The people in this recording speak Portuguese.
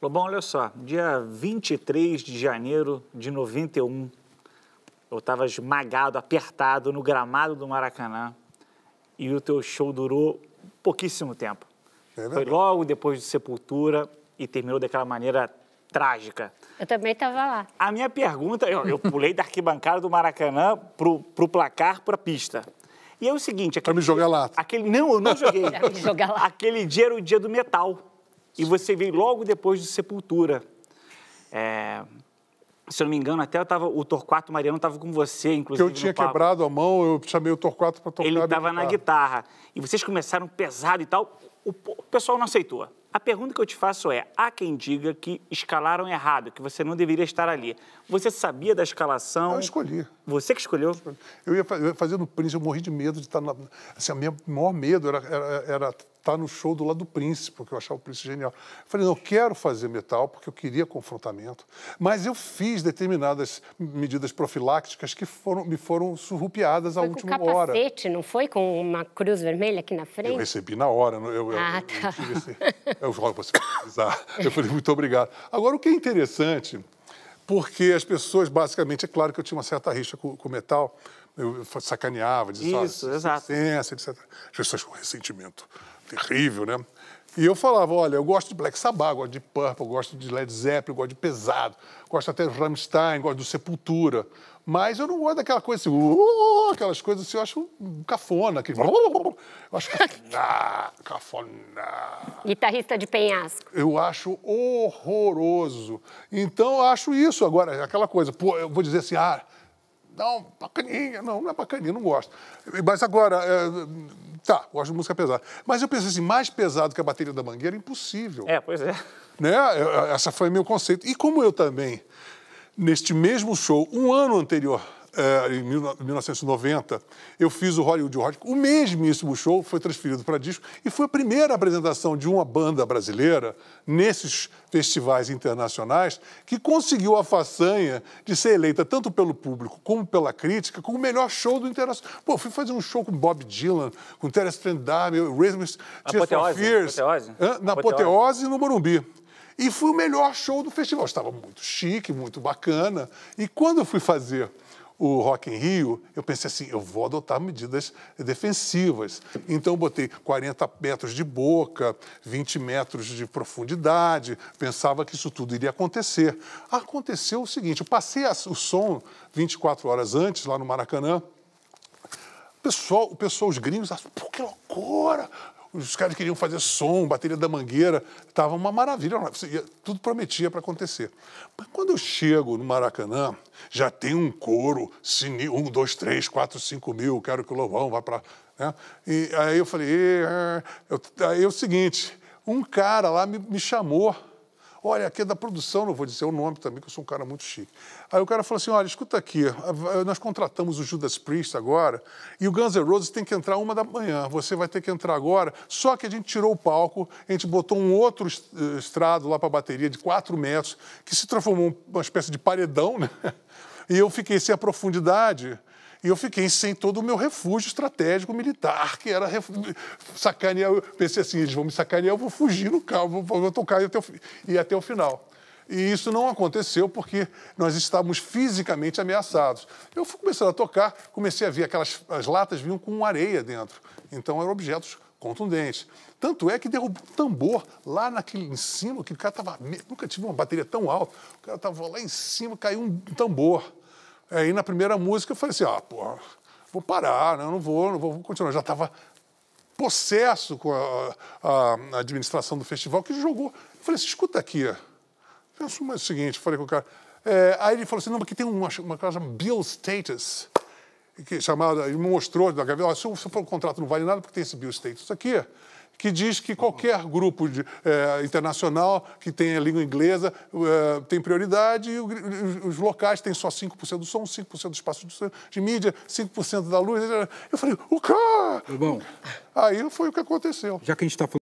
Lobão, olha só, dia 23 de janeiro de 91, eu estava esmagado, apertado no gramado do Maracanã e o teu show durou pouquíssimo tempo. É, foi logo depois de Sepultura e terminou daquela maneira trágica. Eu também estava lá. A minha pergunta, eu pulei da arquibancada do Maracanã pro placar, pra pista. E é o seguinte... Pra me jogar lá. Não, eu não joguei. Pra me jogar lá. Aquele dia era o dia do metal. E você veio logo depois do Sepultura. É, se eu não me engano, até o Torquato Mariano estava com você, inclusive. Porque eu tinha quebrado a mão, eu chamei o Torquato para tocar. Ele estava na guitarra. E vocês começaram pesado e tal. O pessoal não aceitou. A pergunta que eu te faço é, há quem diga que escalaram errado, que você não deveria estar ali. Você sabia da escalação? Eu escolhi. Você que escolheu? Eu ia fazer no Prince, eu morri de medo de estar na... Assim, a minha maior medo era estar no show do lado do Prince, porque eu achava o Prince genial. Eu falei, não, eu quero fazer metal, porque eu queria confrontamento. Mas eu fiz determinadas medidas profilácticas que me foram surrupiadas à última hora. Foi com capacete, não foi? Com uma cruz vermelha aqui na frente? Eu recebi na hora. Tá. Eu jogo para você precisar. Eu falei, muito obrigado. Agora, o que é interessante, porque as pessoas, basicamente, é claro que eu tinha uma certa rixa com o metal, eu sacaneava, dizia, isso, exato, licença, etc. As pessoas com ressentimento terrível, né? E eu falava, olha, eu gosto de Black Sabbath, gosto de Purple, gosto de Led Zeppelin, gosto de pesado, gosto até de Rammstein, gosto do Sepultura, mas eu não gosto daquela coisa assim, aquelas coisas assim, eu acho cafona, aquele... eu acho cafona. Guitarrista de penhasco. Eu acho horroroso. Então, eu acho isso agora, aquela coisa, pô, eu vou dizer assim, ah, não, bacaninha, não é bacaninha, não gosto. Mas agora... Tá, gosto de música pesada. Mas eu pensei assim, mais pesado que a bateria da Mangueira, impossível. É, pois é. Né? Essa foi o meu conceito. E como eu também, neste mesmo show, um ano anterior, em 1990, eu fiz o Hollywood Rock, o mesmíssimo show, foi transferido para disco, e foi a primeira apresentação de uma banda brasileira nesses festivais internacionais que conseguiu a façanha de ser eleita tanto pelo público como pela crítica como o melhor show do internacional. Pô, fui fazer um show com Bob Dylan, com Terence Trent D'Arby, Tears for Fears, na Apoteose e no Morumbi. E foi o melhor show do festival. Estava muito chique, muito bacana. E quando eu fui fazer o Rock in Rio, eu pensei assim, eu vou adotar medidas defensivas. Então, eu botei 40 metros de boca, 20 metros de profundidade, pensava que isso tudo iria acontecer. Aconteceu o seguinte, eu passei o som 24 horas antes, lá no Maracanã, o pessoal os gringos, pô, que loucura! Os caras queriam fazer som, bateria da Mangueira, estava uma maravilha, tudo prometia para acontecer. Mas quando eu chego no Maracanã, já tem um coro, 1, 2, 3, 4, 5 mil, quero que o Lobão vá para... Né? E aí eu falei... Aí é o seguinte, um cara lá me chamou, olha, aqui é da produção, não vou dizer o nome também, que eu sou um cara muito chique. Aí o cara falou assim, olha, escuta aqui, nós contratamos o Judas Priest agora e o Guns N' Roses tem que entrar 1h da manhã, você vai ter que entrar agora, só que a gente tirou o palco, a gente botou um outro estrado lá para a bateria de 4 metros, que se transformou uma espécie de paredão, né? E eu fiquei sem a profundidade... E eu fiquei sem todo o meu refúgio estratégico militar, que era sacanear. Eu pensei assim, eles vão me sacanear, eu vou fugir no carro, vou tocar até o final. E isso não aconteceu porque nós estávamos fisicamente ameaçados. Eu fui começando a tocar, comecei a ver aquelas latas vinham com areia dentro. Então eram objetos contundentes. Tanto é que derrubou um tambor lá em cima, que o cara estava... Nunca tive uma bateria tão alta. O cara estava lá em cima, caiu um tambor. Aí, na primeira música, eu falei assim, pô, vou parar, né? não vou continuar. Eu já estava possesso com a administração do festival, que jogou. Eu falei assim, escuta aqui, penso mais o seguinte, falei com o cara. Aí ele falou assim, não, porque tem uma coisa chamada Bill Status, que chamada, ele me mostrou da gaveta, se você for o contrato não vale nada, porque tem esse Bill Status aqui, que diz que qualquer grupo internacional que tenha língua inglesa tem prioridade e os locais têm só 5% do som, 5% do espaço de mídia, 5% da luz. Eu falei, o cara! Bom, aí foi o que aconteceu. Já que a gente está falando...